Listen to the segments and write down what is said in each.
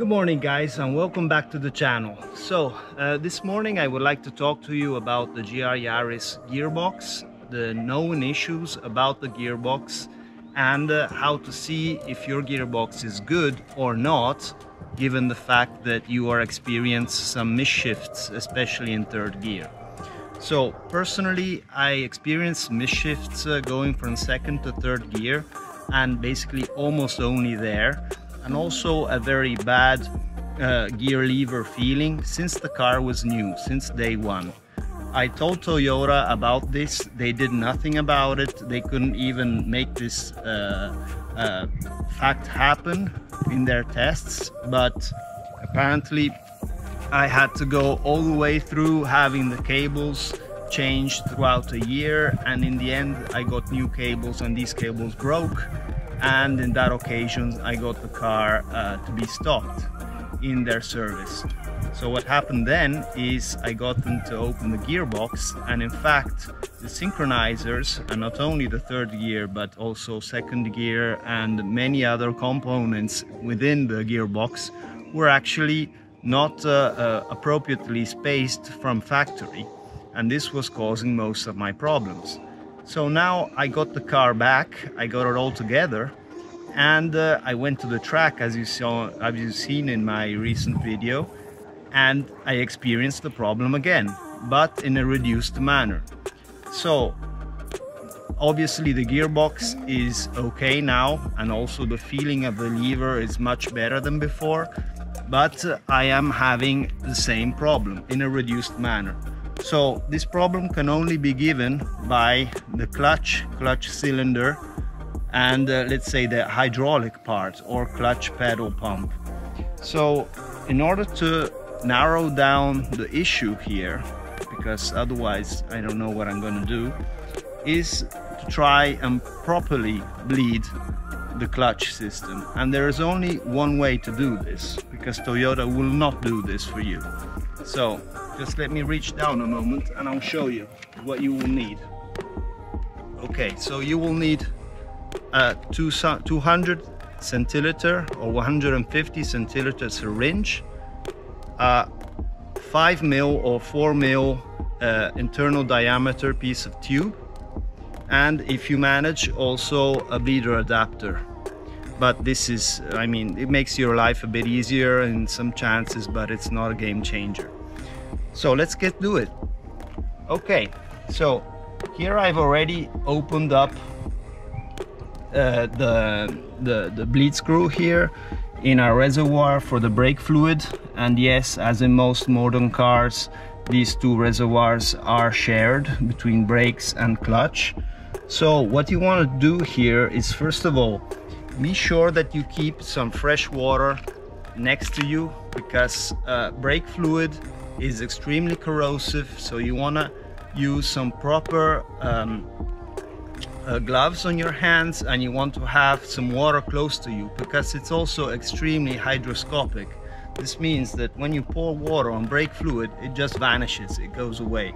Good morning guys, and welcome back to the channel. So this morning I would like to talk to you about the GR Yaris gearbox, the known issues about the gearbox, and how to see if your gearbox is good or not, given the fact that you are experiencing some misshifts, especially in third gear. So personally, I experienced misshifts going from second to third gear, and basically almost only there. And also a very bad gear lever feeling since the car was new, since day one. I told Toyota about this, they did nothing about it, they couldn't even make this fact happen in their tests, but apparently I had to go all the way through having the cables changed throughout a year, and in the end I got new cables and these cables broke. And in that occasion, I got the car to be stopped in their service. So what happened then is I got them to open the gearbox, and in fact, the synchronizers, and not only the third gear, but also second gear and many other components within the gearbox, were actually not appropriately spaced from factory. And this was causing most of my problems. So now I got the car back, I got it all together, and I went to the track, as you've seen in my recent video, and I experienced the problem again, but in a reduced manner. So obviously the gearbox is okay now, and also the feeling of the lever is much better than before, but I am having the same problem in a reduced manner. So this problem can only be given by the clutch cylinder, and let's say the hydraulic part or clutch pedal pump. So in order to narrow down the issue here, because otherwise I don't know what I'm gonna do, is to try and properly bleed the clutch system. And there is only one way to do this, because Toyota will not do this for you. So just let me reach down a moment and I'll show you what you will need. Okay, so you will need a 200 centiliter or 150 centiliter syringe, 5 mil or 4 mil internal diameter piece of tube, and if you manage, also a bleeder adapter. But this is, I mean, it makes your life a bit easier in some chances, but it's not a game changer. So let's get to it. Okay, so here I've already opened up the bleed screw here in our reservoir for the brake fluid. And yes, as in most modern cars, these two reservoirs are shared between brakes and clutch. So what you want to do here is, first of all, be sure that you keep some fresh water next to you, because brake fluid is extremely corrosive, so you want to use some proper gloves on your hands, and you want to have some water close to you, because it's also extremely hygroscopic. This means that when you pour water on brake fluid, it just vanishes, it goes away.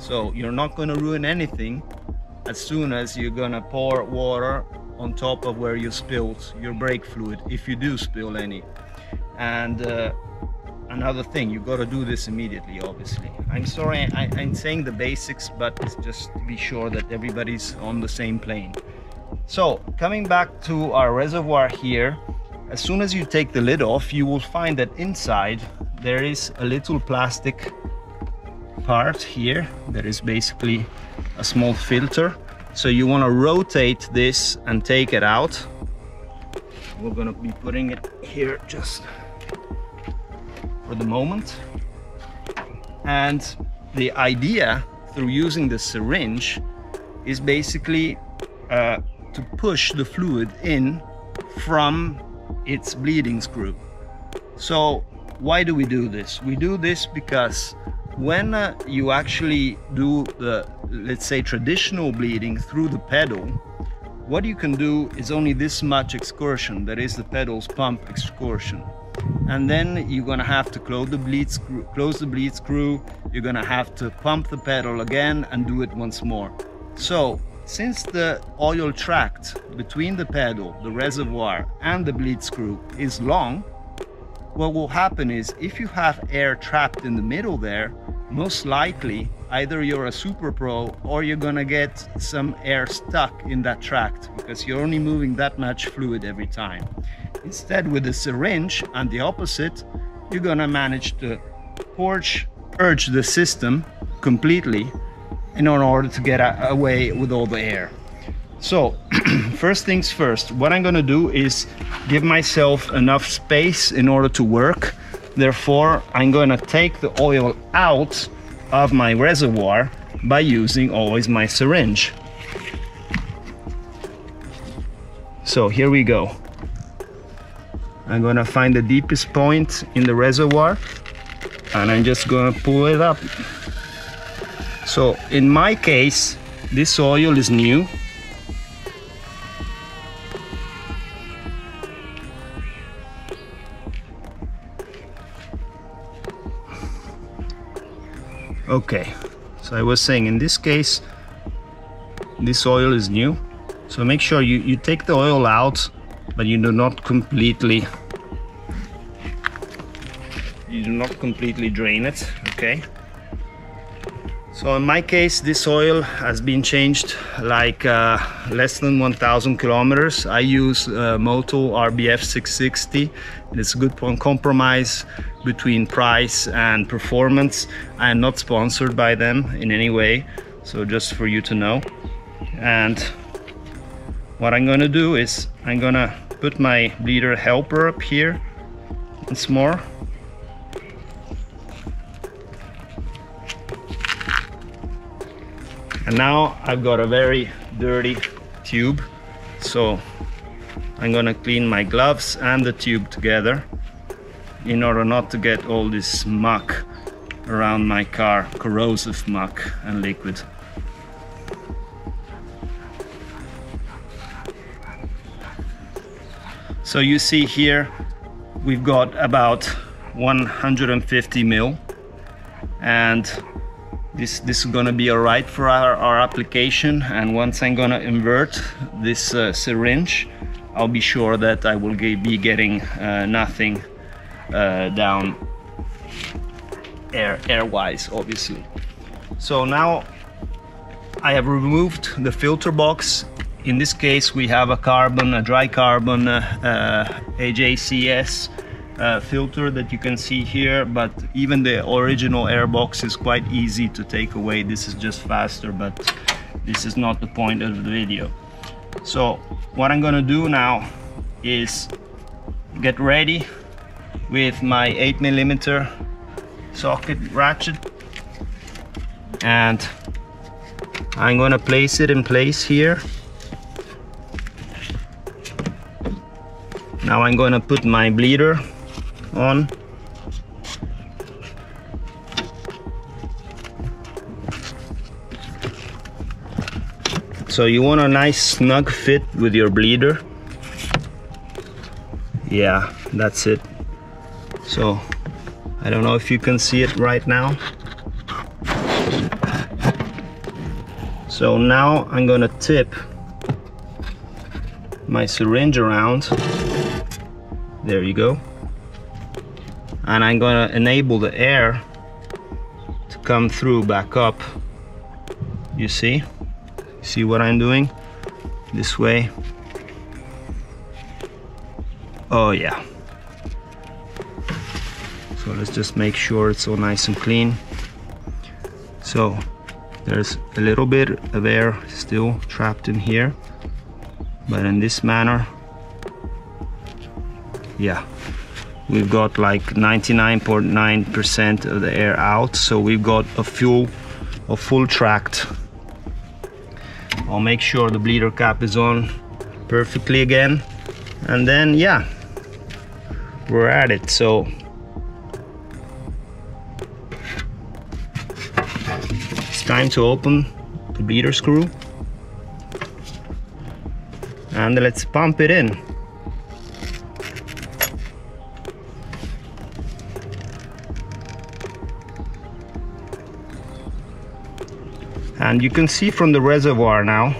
So you're not going to ruin anything as soon as you're going to pour water on top of where you spilled your brake fluid, if you do spill any. And another thing, you got to do this immediately, obviously. I'm sorry I'm saying the basics, but just to be sure that everybody's on the same plane. So coming back to our reservoir here, as soon as you take the lid off, you will find that inside there is a little plastic part here that is basically a small filter. So you want to rotate this and take it out. We're going to be putting it here just for the moment. And the idea through using the syringe is basically to push the fluid in from its bleeding screw. So why do we do this? We do this because when you actually do the, let's say, traditional bleeding through the pedal, what you can do is only this much excursion, that is the pedal's pump excursion. And then you're gonna have to close the bleed screw, you're gonna have to pump the pedal again and do it once more. So since the oil tract between the pedal, the reservoir, and the bleed screw is long, what will happen is if you have air trapped in the middle there, most likely either you're a super pro or you're gonna get some air stuck in that tract because you're only moving that much fluid every time. Instead, with a syringe and the opposite, you're gonna manage to purge the system completely in order to get away with all the air. So first things first, what I'm gonna do is give myself enough space in order to work. Therefore, I'm gonna take the oil out of my reservoir by using always my syringe. So here we go. I'm gonna find the deepest point in the reservoir and I'm just gonna pull it up. So in my case, this oil is new. Okay, so I was saying in this case, this oil is new. So make sure you take the oil out, but you do not completely drain it, okay? So in my case, this oil has been changed like less than 1,000 kilometers. I use Motul RBF 660. And it's a good compromise between price and performance. I am not sponsored by them in any way, so just for you to know. And what I'm gonna do is I'm gonna put my bleeder helper up here once more. And now I've got a very dirty tube, so I'm gonna clean my gloves and the tube together in order not to get all this muck around my car, corrosive muck and liquid. So you see here we've got about 150 mil, and This is gonna be all right for our application. And once I'm gonna invert this syringe, I'll be sure that I will be getting nothing down air-wise, obviously. So now I have removed the filter box. In this case, we have a dry carbon AJCS filter that you can see here, but even the original air box is quite easy to take away. This is just faster, but this is not the point of the video. So what I'm gonna do now is get ready with my 8mm socket ratchet, and I'm gonna place it in place here. Now I'm gonna put my bleeder on. So you want a nice snug fit with your bleeder. Yeah, that's it. So I don't know if you can see it right now. So now I'm gonna tip my syringe around. There you go. And I'm gonna enable the air to come through back up. You see? See what I'm doing? This way. Oh yeah. So let's just make sure it's all nice and clean. So there's a little bit of air still trapped in here, but in this manner, yeah, we've got like 99.9% of the air out, so we've got a full tract. I'll make sure the bleeder cap is on perfectly again, and then yeah, we're at it. So it's time to open the bleeder screw and let's pump it in. And you can see from the reservoir now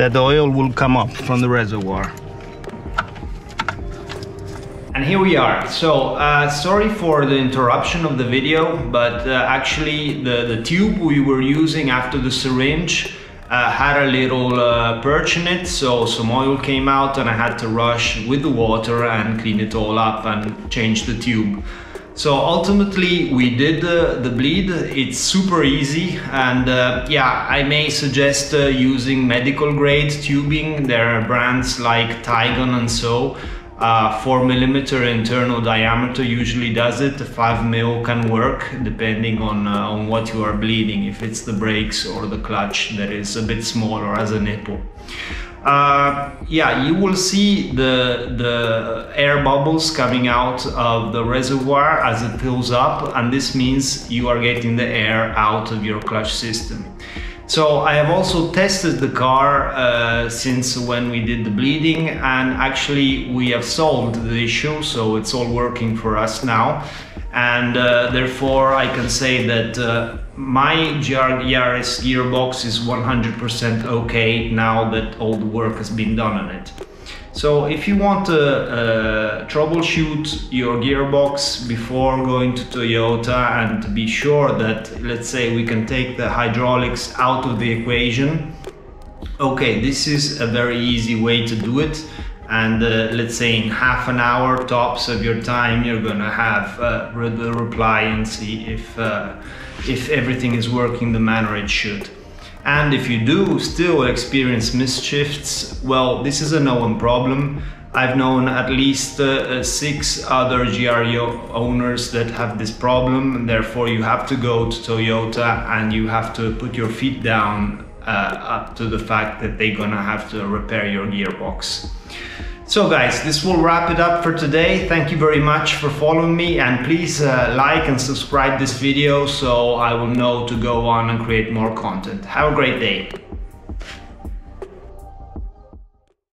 that the oil will come up from the reservoir. And here we are. So sorry for the interruption of the video, but actually the tube we were using after the syringe had a little perch in it, so some oil came out and I had to rush with the water and clean it all up and change the tube. So ultimately we did the bleed. It's super easy, and yeah, I may suggest using medical grade tubing. There are brands like Tigon and so. 4mm internal diameter usually does it. 5mm can work depending on what you are bleeding, if it's the brakes or the clutch that is a bit smaller as a nipple. Yeah, you will see the air bubbles coming out of the reservoir as it fills up, and this means you are getting the air out of your clutch system. So I have also tested the car since when we did the bleeding, and actually we have solved the issue, so it's all working for us now. And therefore I can say that my GR Yaris gearbox is 100% okay now that all the work has been done on it. So if you want to troubleshoot your gearbox before going to Toyota and to be sure that, let's say, we can take the hydraulics out of the equation, okay, this is a very easy way to do it. And let's say in half an hour tops of your time, you're gonna have the reply and see if everything is working the manner it should. And if you do still experience misshifts, well, this is a known problem. I've known at least 6 other GR owners that have this problem. Therefore, you have to go to Toyota and you have to put your feet down up to the fact that they're gonna have to repair your gearbox. So guys, this will wrap it up for today. Thank you very much for following me, and please like and subscribe this video so I will know to go on and create more content. Have a great day.